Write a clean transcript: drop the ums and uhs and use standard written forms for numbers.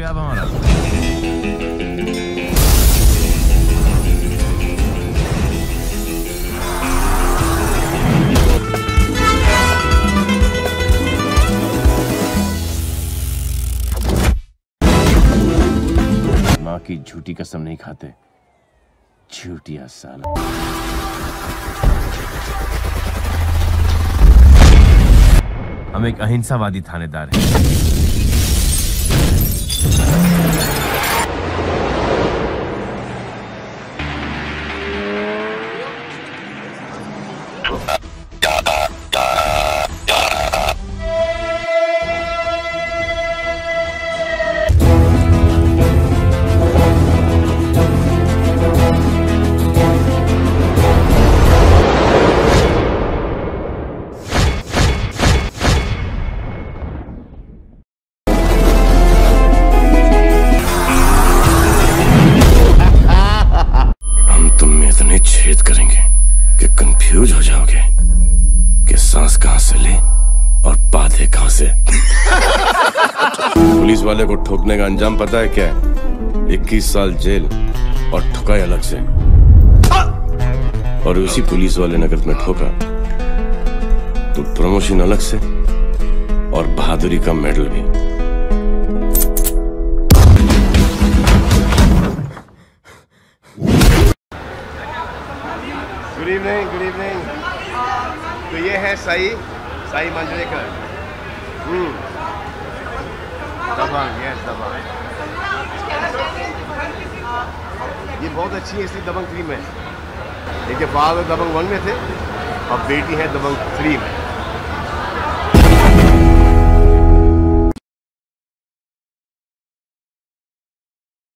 गया अब हमारा। की झूठी कसम नहीं खाते, झूठिया साला। हम एक अहिंसावादी थानेदार हैं। कंफ्यूज हो जाओगे कि सांस कहां से ले और बाधे कहां से। पुलिस वाले को ठोकने का अंजाम पता है क्या है? 21 साल जेल और ठुकाई अलग से। और उसी पुलिस वाले ने अगर तुम्हें ठोका तो प्रमोशन अलग से और बहादुरी का मेडल भी। Good evening. तो ये है साई मंजरेकर। दबंग, यस दबंग। ये बहुत अच्छी है इसलिए दबंग 3 में। देखिए बाद दबंग 1 में थे, अब बेटी है दबंग 3 में।